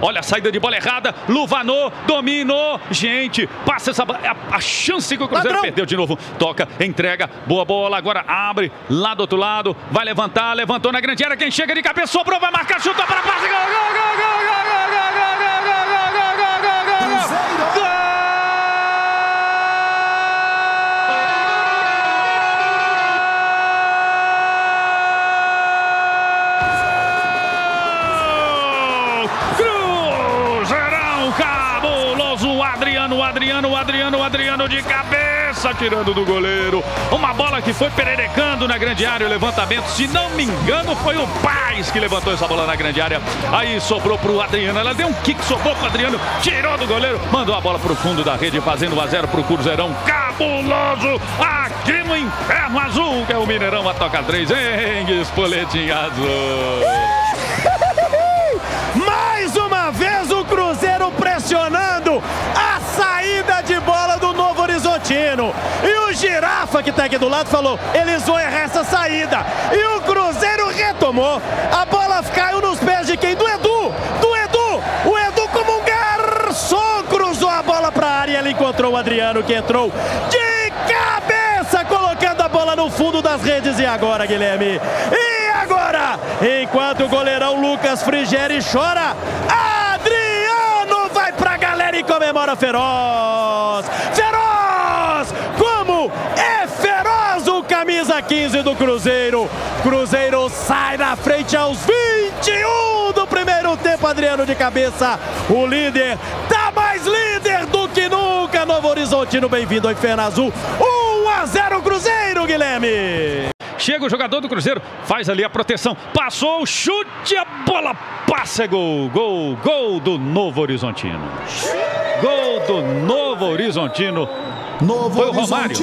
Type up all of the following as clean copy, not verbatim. Olha a saída de bola errada. Luvano dominou. Gente, passa essa a chance que o Cruzeiro perdeu de novo. Toca, entrega. Boa bola. Agora abre lá do outro lado. Vai levantar. Levantou na grande área. Quem chega de cabeça sobrou. Vai marcar. Chuta para Paz. Gol, gol, gol, gol. Adriano de cabeça, tirando do goleiro. Uma bola que foi pererecando na grande área, o levantamento, se não me engano, foi o Paes que levantou essa bola na grande área. Aí sobrou pro Adriano, ela deu um kick, sobrou pro Adriano, tirou do goleiro, mandou a bola pro fundo da rede, fazendo 1 a 0 pro Cruzeirão. Cabuloso, aqui no inferno azul, que é o Mineirão, a toca 3, hein, Espoletinho Azul. Mais uma vez o Cruzeiro pressionando a saída de bola do Novorizontino. E o Girafa, que tá aqui do lado, falou: eles vão errar essa saída. E o Cruzeiro retomou. A bola caiu nos pés de quem? Do Edu! Do Edu! O Edu, como um garçom, cruzou a bola pra área e ele encontrou o Adriano, que entrou de cabeça, colocando a bola no fundo das redes. E agora, Guilherme? E agora? Enquanto o goleirão Lucas Frigeri chora, Adriano vai pra galera e comemora feroz. Feroz! Como é feroz o camisa 15 do Cruzeiro. Cruzeiro sai na frente aos 21 do primeiro tempo. Adriano de cabeça, o líder. Tá mais líder do que nunca. Novorizontino, bem-vindo ao Inferno Azul. 1 a 0 Cruzeiro, Guilherme. Chega o jogador do Cruzeiro, faz ali a proteção, passou o chute, a bola passa, é gol, gol, gol do Novorizontino. Gol do Novorizontino. Foi o Romário.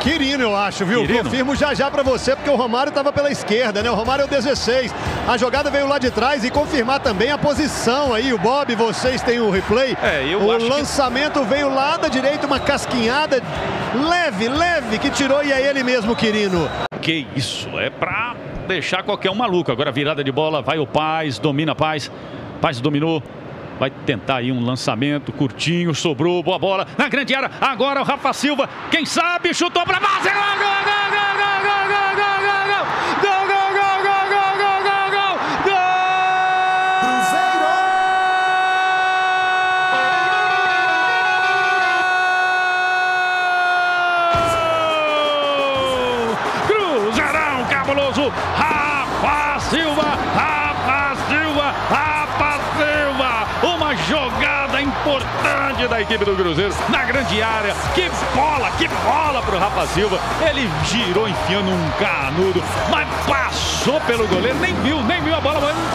Quirino, eu acho, viu? Quirino. Confirmo já pra você, porque o Romário tava pela esquerda, né? O Romário é o 16. A jogada veio lá de trás e confirmar também a posição aí. O Bob, vocês têm o replay. O lançamento veio lá da direita, uma casquinhada leve, que tirou e é ele mesmo, Quirino. Que isso, é pra deixar qualquer um maluco. Agora virada de bola, vai o Paz, domina Paz. Paz dominou. Vai tentar aí um lançamento curtinho, sobrou, boa bola, na grande área, agora o Rafa Silva, quem sabe, chutou pra base, gol, gol, gol, gol, gol, gol, gol, gol, gol. Jogada importante da equipe do Cruzeiro na grande área. Que bola pro Rafa Silva. Ele girou enfiando um canudo, mas passou pelo goleiro, nem viu a bola, mas um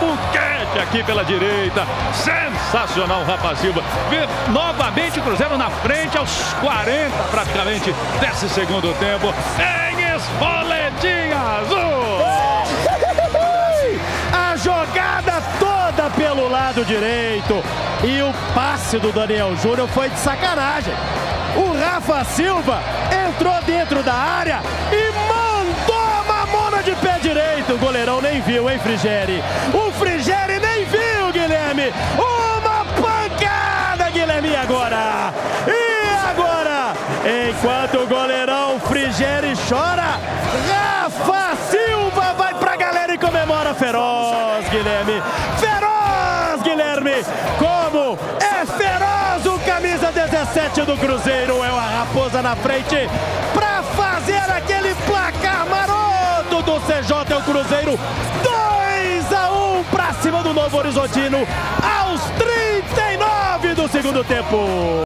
buquete aqui pela direita. Sensacional, Rafa Silva. Vê novamente o Cruzeiro na frente aos 40 praticamente desse segundo tempo. Em Espoletinho Azul. A jogada toda pelo lado direito e o passe do Daniel Júnior foi de sacanagem. O Rafa Silva entrou dentro da área e mandou a mamona de pé direito. O goleirão nem viu, hein, Frigeri? O Frigeri nem viu, Guilherme. Uma pancada, Guilherme. E agora, enquanto o goleirão Frigeri chora, Rafa Silva vai pra galera e comemora feroz, Guilherme. Como é feroz o camisa 17 do Cruzeiro, é uma raposa na frente pra fazer aquele placar maroto do CJ. É o Cruzeiro 2 a 1 pra cima do Novorizontino aos 39 do segundo tempo.